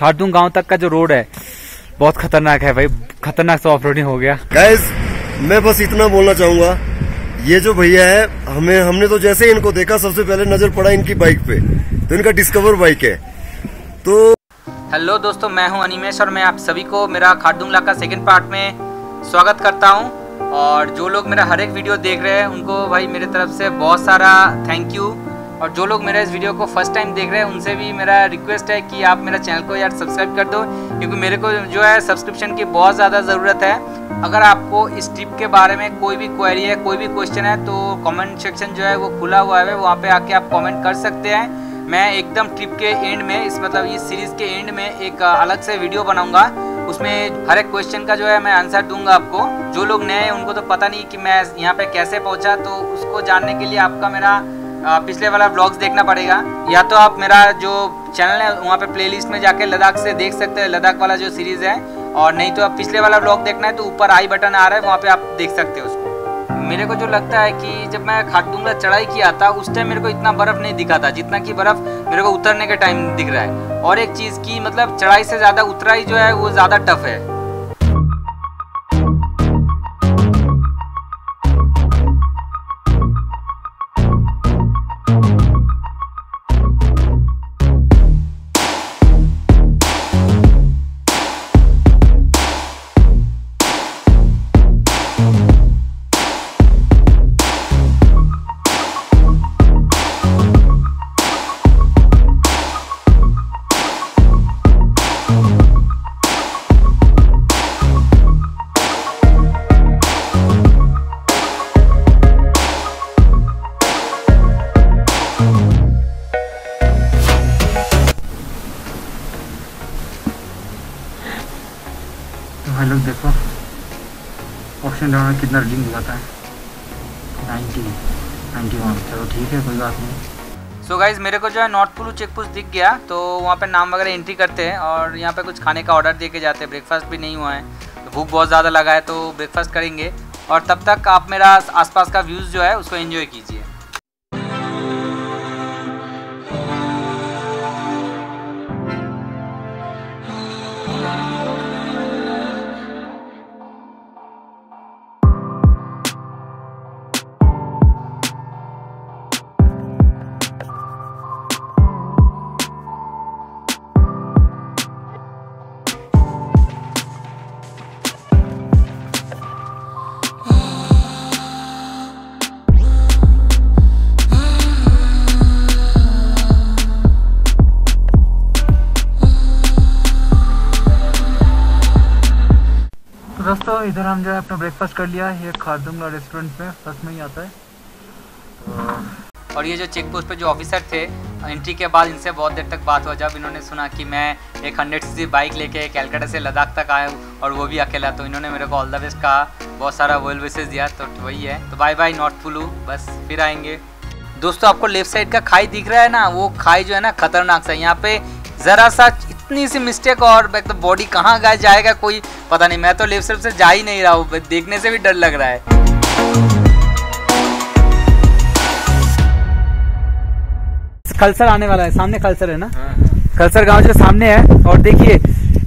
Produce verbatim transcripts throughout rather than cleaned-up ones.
खारदूंग गांव तक का जो रोड है बहुत खतरनाक है भाई, खतरनाक सा ऑफ रोडिंग हो गया। गाइस मैं बस इतना बोलना चाहूंगा, ये जो भैया है हमें हमने तो जैसे ही इनको देखा सबसे पहले नजर पड़ा इनकी बाइक पे, तो इनका डिस्कवर बाइक है। तो हेलो दोस्तों, मैं हूं अनिमेश और मैं आप सभी को मेरा खारदूंग का सेकंड पार्ट में स्वागत करता हूं। और जो लोग मेरा हर एक वीडियो देख रहे हैं उनको भाई मेरे तरफ से बहुत सारा थैंक यू। और जो लोग मेरा इस वीडियो को फर्स्ट टाइम देख रहे हैं उनसे भी मेरा रिक्वेस्ट है कि आप मेरा चैनल को यार सब्सक्राइब कर दो, क्योंकि मेरे को जो है सब्सक्रिप्शन की बहुत ज़्यादा ज़रूरत है। अगर आपको इस ट्रिप के बारे में कोई भी क्वेरी है, कोई भी क्वेश्चन है, तो कमेंट सेक्शन जो है वो खुला हुआ है, वहाँ पे आके आप कमेंट कर सकते हैं। मैं एकदम ट्रिप के एंड में, इस मतलब इस सीरीज़ के एंड में एक अलग से वीडियो बनाऊंगा, उसमें हर एक क्वेश्चन का जो है मैं आंसर दूंगा आपको। जो लोग नए हैं उनको तो पता नहीं कि मैं यहाँ पर कैसे पहुँचा, तो उसको जानने के लिए आपका मेरा पिछले वाला ब्लॉग्स देखना पड़ेगा, या तो आप मेरा जो चैनल है वहाँ पे प्लेलिस्ट में जाके लद्दाख से देख सकते हैं, लद्दाख वाला जो सीरीज़ है। और नहीं तो आप पिछले वाला ब्लॉग देखना है तो ऊपर आई बटन आ रहा है, वहाँ पे आप देख सकते हो उसको। मेरे को जो लगता है कि जब मैं खारदूंग चढ़ाई किया था उस टाइम मेरे को इतना बर्फ़ नहीं दिखा था जितना कि बर्फ़ मेरे को उतरने के टाइम दिख रहा है। और एक चीज़ की मतलब चढ़ाई से ज़्यादा उतराई जो है वो ज़्यादा टफ है। लोग देखो ऑप्शन डाउन कितना रीडिंग दिखाता है, नाइन्टी नाइन्टी वन। चलो ठीक है, कोई बात नहीं। सो so गाइज मेरे को जो है नॉर्थ पुलू चेक पोस्ट दिख गया, तो वहाँ पे नाम वगैरह एंट्री करते हैं और यहाँ पे कुछ खाने का ऑर्डर दे के जाते हैं। ब्रेकफास्ट भी नहीं हुआ है, तो भूख बहुत ज़्यादा लगा है, तो ब्रेकफास्ट करेंगे। और तब तक आप मेरा आसपास का व्यूज़ जो है उसको एंजॉय कीजिए। दोस्तों इधर हम जो है अपना ब्रेकफास्ट कर लिया है, ये खारदूंग रेस्टोरेंट में फर्स्ट में ही आता है। और ये जो चेक पोस्ट पे जो ऑफिसर थे एंट्री के बाद इनसे बहुत देर तक बात हुआ, जब इन्होंने सुना कि मैं एक हंड्रेड सी सी बाइक लेके कलकत्ता से लद्दाख तक आया और वो भी अकेला, तो इन्होंने मेरे को ऑल द बेस्ट कहा, बहुत सारा वेल विशेज दिया। तो वही है, तो बाय बाय नॉर्थ पुलू, बस फिर आएंगे। दोस्तों आपको लेफ्ट साइड का खाई दिख रहा है ना, वो खाई जो है ना खतरनाक सा, यहाँ पे ज़रा सा इतनी सी मिस्टेक और एक तो बॉडी कहाँ गए जाएगा कोई पता नहीं। मैं तो लेफ्ट साइड से जा ही नहीं रहा हूँ, देखने से भी डर लग रहा है। खलसर आने वाला है, सामने खलसर है ना, खलसर गांव जो सामने है। और देखिए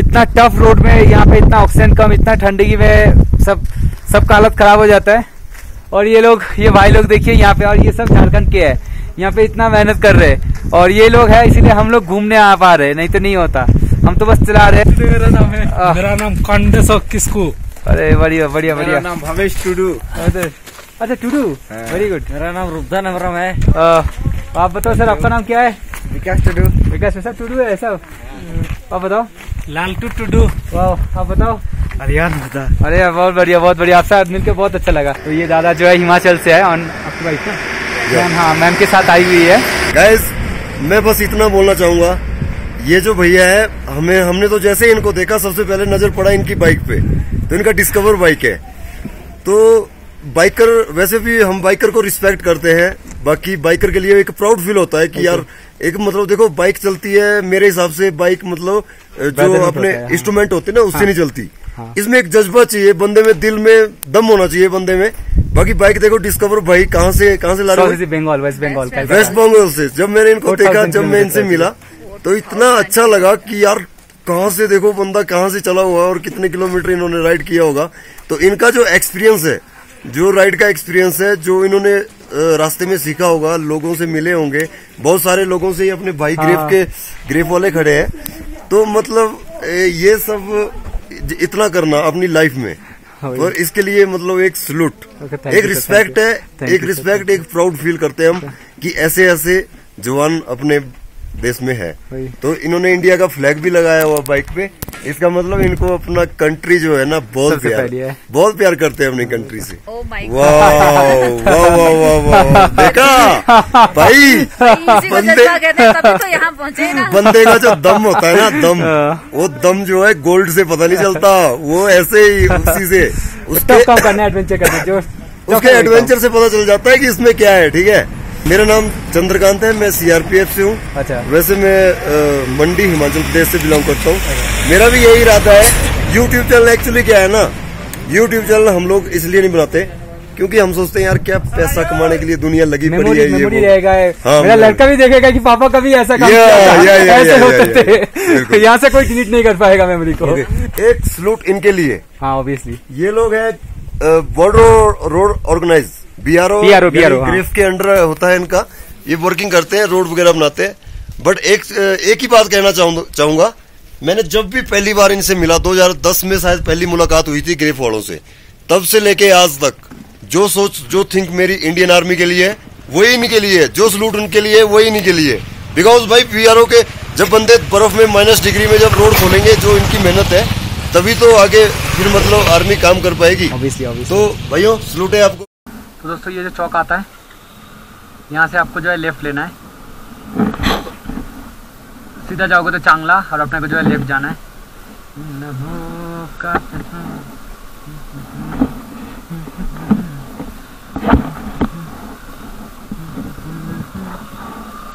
इतना टफ रोड में, यहाँ पे इतना ऑक्सीजन कम, इतना ठंडगी में सब सबका हालत खराब हो जाता है। और ये लोग, ये भाई लोग देखिए यहाँ पे, और ये सब झारखंड के है, यहाँ पे इतना मेहनत कर रहे हैं। और ये लोग है इसीलिए हम लोग घूमने आ पा रहे, नहीं तो नहीं होता, हम तो बस चला रहे। मेरा नाम है आ, मेरा नाम कांडे शॉक किसको, अरे बढ़िया बढ़िया बढ़िया। नाम भवेश टुडू, अच्छा टुडू, वेरी गुड। मेरा नाम रुद्रनारायण है। आ, आप बताओ सर आपका नाम क्या है? विकास टुडू, विकास में सर टुडू है सब। आप बताओ लाल टू टुडू, आप बताओ अरियान बता। अरे बहुत बढ़िया बहुत बढ़िया, आपसे मिलकर बहुत अच्छा लगा। तो ये दादा जो है हिमाचल से है, हाँ मैम के साथ आई हुई है। गाइस मैं बस इतना बोलना चाहूंगा, ये जो भैया है हमें हमने तो जैसे ही इनको देखा सबसे पहले नजर पड़ा इनकी बाइक पे, तो इनका डिस्कवर बाइक है। तो बाइकर, वैसे भी हम बाइकर को रिस्पेक्ट करते हैं, बाकी बाइकर के लिए एक प्राउड फील होता है कि यार एक मतलब देखो बाइक चलती है, मेरे हिसाब से बाइक मतलब जो अपने इंस्ट्रूमेंट होते हैं ना उससे नहीं चलती, इसमें एक जज्बा चाहिए बंदे में, दिल में दम होना चाहिए बंदे में। बाकी बाइक देखो डिस्कवर भाई कहाँ से कहाँ से ला रहे हैं, बंगाल, वेस्ट बंगाल, वेस्ट बंगाल से। जब मैंने इनको देखा, जब मैं इनसे मिला तो इतना अच्छा लगा कि यार कहाँ से, देखो बंदा कहाँ से चला हुआ और कितने किलोमीटर इन्होंने राइड किया होगा। तो इनका जो एक्सपीरियंस है, जो राइड का एक्सपीरियंस है, जो इन्होंने रास्ते में सीखा होगा, लोगों से मिले होंगे, बहुत सारे लोगों से ही अपने भाई हाँ। ग्रेफ के ग्रेफ वाले खड़े हैं, तो मतलब ये सब इतना करना अपनी लाइफ में, और इसके लिए मतलब एक सलूट, एक रिस्पेक्ट है, एक रिस्पेक्ट, एक प्राउड फील करते हैं हम कि ऐसे ऐसे जवान अपने देश में है। तो इन्होंने इंडिया का फ्लैग भी लगाया हुआ बाइक पे, इसका मतलब इनको अपना कंट्री जो है ना बहुत प्यार है, बहुत प्यार करते हैं अपनी कंट्री से। वाह वाह वाह वाह, देखा भाई, बंदे बंदे का जो दम होता है ना, दम, वो दम जो है गोल्ड से पता नहीं चलता, वो ऐसे ही उसी से उसके उसके एडवेंचर से पता चल जाता है कि इसमें क्या है। ठीक है, मेरा नाम चंद्रकांत है, मैं सीआरपीएफ से हूँ। अच्छा। वैसे मैं आ, मंडी हिमाचल प्रदेश से बिलोंग करता हूँ। अच्छा। मेरा भी यही इरादा है। यूट्यूब चैनल एक्चुअली क्या है ना, यूट्यूब चैनल हम लोग इसलिए नहीं बनाते क्योंकि हम सोचते हैं यार क्या पैसा कमाने के लिए दुनिया लगी पड़ी है, ये रहेगा। हाँ, मेरा लड़का भी देखेगा कि पापा कभी ऐसा काम ऐसे, यहाँ से कोई डिलीट नहीं कर पाएगा मेमोरी को। एक सलूट इनके लिए। हाँ, ऑब्वियसली ये लोग है border road organise, BRO BRO GREF के अंडर होता है इनका, ये वर्किंग करते हैं, रोड वगैरह बनाते हैं। बट एक एक ही बात कहना चाहूंगा, मैंने जब भी पहली बार इनसे मिला दो हज़ार दस में शायद पहली मुलाकात हुई थी ग्रेफ वालों से, तब से लेके आज तक जो सोच जो थिंक मेरी इंडियन आर्मी के लिए है वही इनके लिए, जो सलूट उनके लिए वही इनके लिए। बिकॉज भाई बीआरओ के जब बंदे बर्फ में माइनस डिग्री में जब रोड खोलेंगे, जो इनकी मेहनत है, तभी तो आगे फिर मतलब आर्मी काम कर पाएगी। तो भाइयों सलूट है आपको। तो दोस्तों ये जो चौक आता है यहाँ से आपको जो है लेफ्ट लेना है, सीधा जाओगे तो चांगला, और अपने को जो है लेफ्ट जाना है।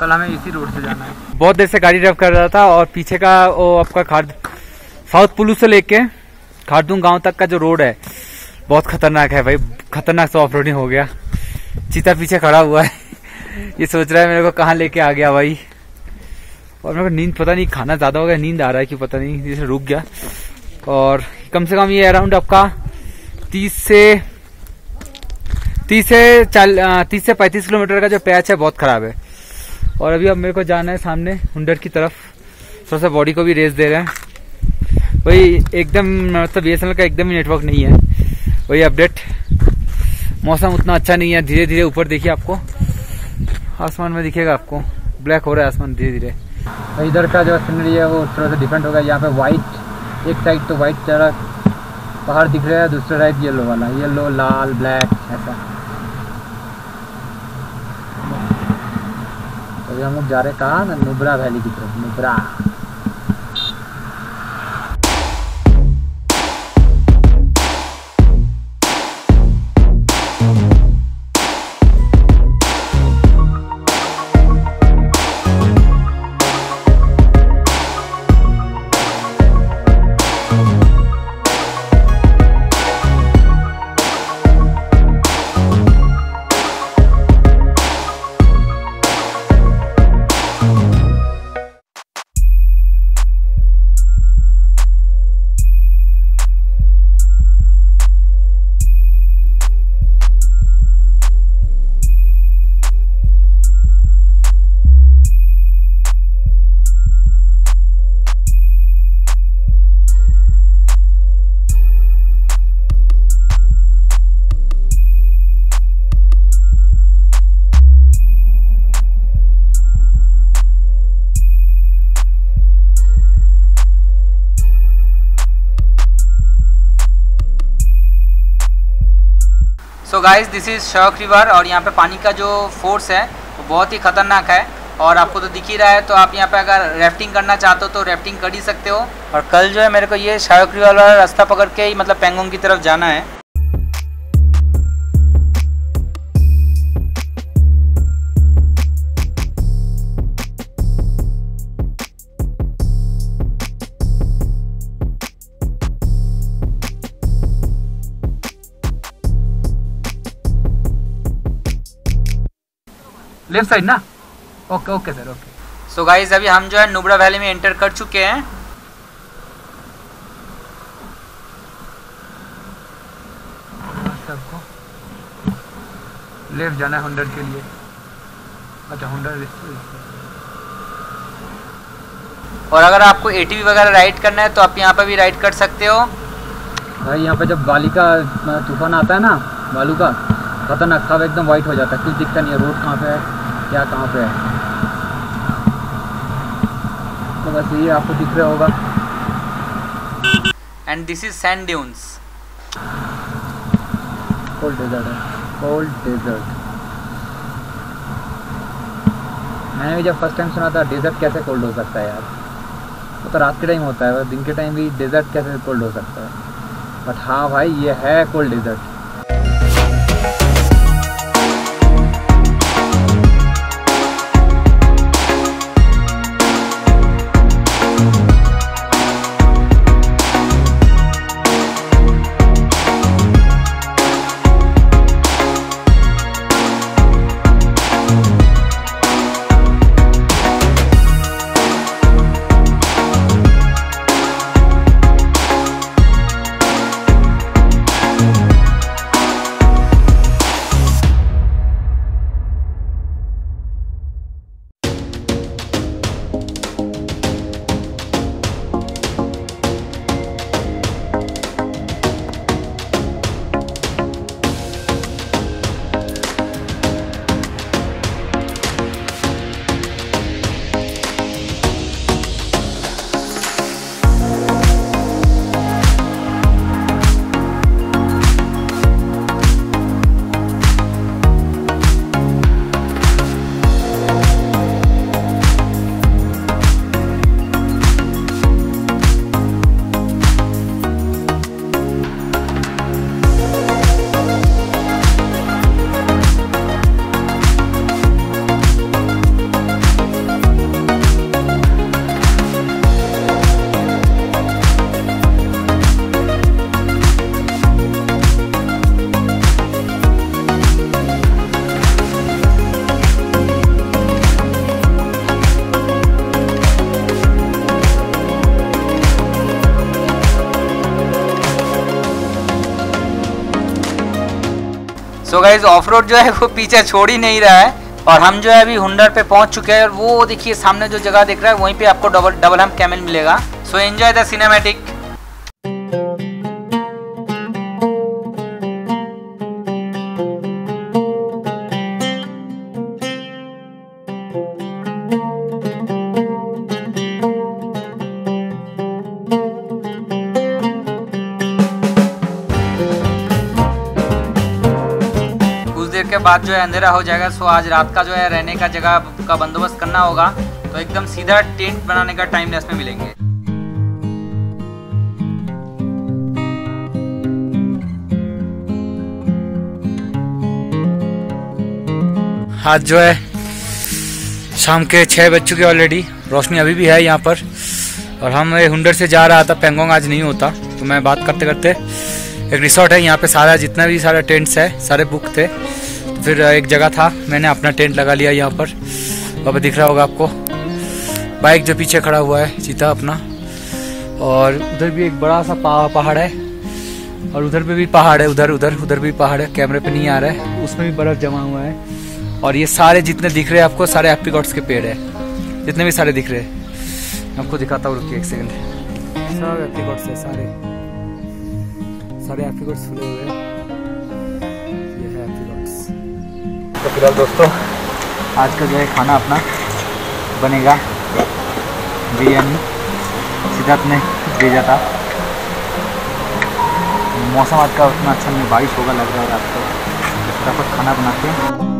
कल हमें इसी रोड से जाना है। बहुत देर से गाड़ी ड्राइव कर रहा था, और पीछे का वो आपका खार साउथ पुलू से लेके खारदूंग गांव तक का जो रोड है बहुत खतरनाक है भाई, खतरनाक से ऑफ रोडिंग हो गया। चीता पीछे खड़ा हुआ है, ये सोच रहा है मेरे को कहाँ लेके आ गया भाई। और मेरे को नींद पता नहीं, खाना ज्यादा हो गया, नींद आ रहा है कि पता नहीं, जैसे रुक गया। और कम से कम ये अराउंड आपका तीस से तीस से चाल तीस से पैंतीस किलोमीटर का जो पैच है बहुत खराब है। और अभी अब मेरे को जाना है सामने हुंडर की तरफ, थोड़ा सा बॉडी को भी रेस्ट दे रहे हैं भाई। एकदम मतलब बीएसएनएल का एकदम ही नेटवर्क नहीं है, वही अपडेट। मौसम उतना अच्छा नहीं है, धीरे धीरे ऊपर देखिए, आपको आसमान में दिखेगा, आपको ब्लैक हो रहा है आसमान धीरे धीरे। इधर का जो सीनरी है वो थोड़ा सा डिफरेंट होगा, यहाँ पे वाइट, एक साइड तो वाइट सारा पहाड़ दिख रहा है, दूसरा साइड येलो वाला, येलो लाल ब्लैक ऐसा। तो हम लोग जा रहे कहाँ, नुब्रा वैली की तरफ, Nubra. So guys this is Shyok river, और यहाँ पे पानी का जो फोर्स है वो बहुत ही ख़तरनाक है, और आपको तो दिख ही रहा है। तो आप यहाँ पे अगर राफ्टिंग करना चाहते हो तो राफ्टिंग कर ही सकते हो। और कल जो है मेरे को ये शॉक रिवर वाला रास्ता पकड़ के ही मतलब पेंगोंग की तरफ जाना है। लेफ्ट साइड ना, okay okay sir, okay. So guys अभी हम जो है नुब्रा वैली में एंटर कर चुके हैं, लेफ्ट जाना है हुंडर के लिए। अच्छा हुंडर। और अगर आपको एटीवी वगैरह राइड करना है तो आप यहाँ पर भी राइड कर सकते हो भाई। यहाँ पे जब बाली का तूफान आता है ना, बालू का, खतरनाक सब एकदम वाइट हो जाता है, कुछ दिखता नहीं है रोड कहाँ पे है क्या कहाँ पे है। तो बस ये आपको दिख रहा होगा। And this is sand dunes, cold desert है, कोल्ड डेजर्ट। मैंने भी जब फर्स्ट टाइम सुना था डेजर्ट कैसे कोल्ड हो सकता है यार, वो तो रात के टाइम होता है, दिन के टाइम भी डेजर्ट कैसे कोल्ड हो सकता है। बट हाँ भाई ये है cold desert. So guys off road जो है वो पीछे छोड़ ही नहीं रहा है और हम जो है अभी हुंडर पे पहुंच चुके हैं। और वो देखिए सामने जो जगह दिख रहा है वहीं पे आपको डबल डबल हम कैमल मिलेगा। So enjoy the cinematic. के बाद जो है अंधेरा हो जाएगा। सो आज रात का जो है रहने का जगह का बंदोबस्त करना होगा, तो एकदम सीधा टेंट बनाने का टाइम लेस में मिलेंगे। आज जो है शाम के छह बज चुके ऑलरेडी, रोशनी अभी भी है यहाँ पर। और हम हुंडर से जा रहा था पेंगोंग, आज नहीं होता। तो मैं बात करते करते, एक रिसोर्ट है यहाँ पे, सारा जितना भी सारा टेंट्स है सारे बुक थे। फिर एक जगह था, मैंने अपना टेंट लगा लिया यहाँ पर। अब दिख रहा होगा आपको बाइक जो पीछे खड़ा हुआ है, चीता अपना। और उधर भी एक बड़ा सा पहाड़ है और उधर पे भी पहाड़ है, उधर उधर उधर भी पहाड़ है, कैमरे पे नहीं आ रहा है, उसमें भी बर्फ जमा हुआ है। और ये सारे जितने दिख रहे हैं आपको सारे एपिकॉर्ड्स के पेड़ है, जितने भी सारे दिख रहे हैं। आपको दिखाता हूँ, रुकिए एक सेकेंड। सब एपिकॉर्ड्स है, सारे सारे एपिकॉर्ड्स फूले हुए हैं। तो फिलहाल दोस्तों आज का जो है खाना अपना बनेगा बिरयानी, सिद्धार्थ ने भेजा था। मौसम आज का उतना अच्छा नहीं, बारिश होगा लग रहा है रात को। फटाफट खाना बनाते हैं।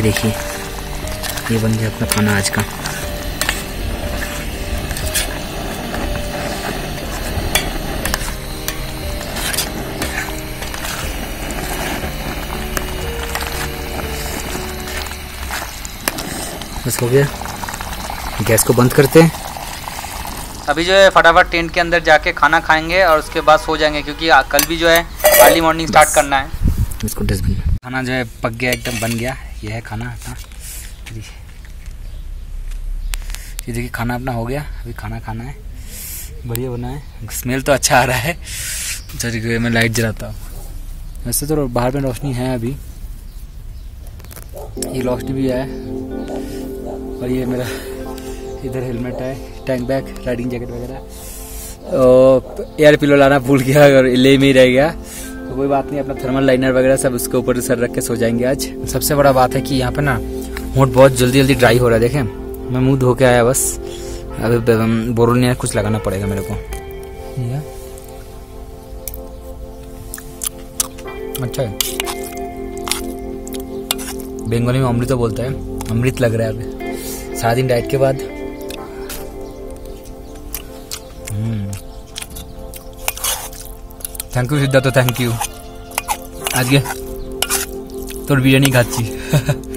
ये देखिए, ये बन गया अपना खाना आज का। बस हो गया, गैस को बंद करते हैं। अभी जो है फटाफट टेंट के अंदर जाके खाना खाएंगे और उसके बाद सो जाएंगे, क्योंकि कल भी जो है अर्ली मॉर्निंग स्टार्ट करना है। इसको डस्टबिन में खाना जो है पक गया, एकदम बन गया। यह है खाना अपना, ये देखिए खाना अपना हो गया। अभी खाना खाना है, बढ़िया बना है, स्मेल तो अच्छा आ रहा है। चलिए मैं लाइट जलाता हूँ। वैसे तो बाहर में रोशनी है, अभी ये रोशनी भी है। और ये मेरा इधर हेलमेट है, टैंक बैग, राइडिंग जैकेट वगैरह, और एयर पिलो लाना भूल गया और ले में ही रह गया। तो कोई बात नहीं, अपना थर्मल लाइनर वगैरह सब उसके ऊपर सर रख के सो जाएंगे आज। सबसे बड़ा बात है कि यहाँ पे ना होंठ बहुत जल्दी जल्दी ड्राई हो रहा है। देखें, मैं मुंह धो के आया बस। अभी बोरोलिन यार कुछ लगाना पड़ेगा मेरे को। अच्छा है, बंगाली में अमृत बोलता है, अमृत लग रहा है अभी सारा दिन डाइट के बाद। Thank you Siddharth, thank you. आज के तोर बिरयानी खाची।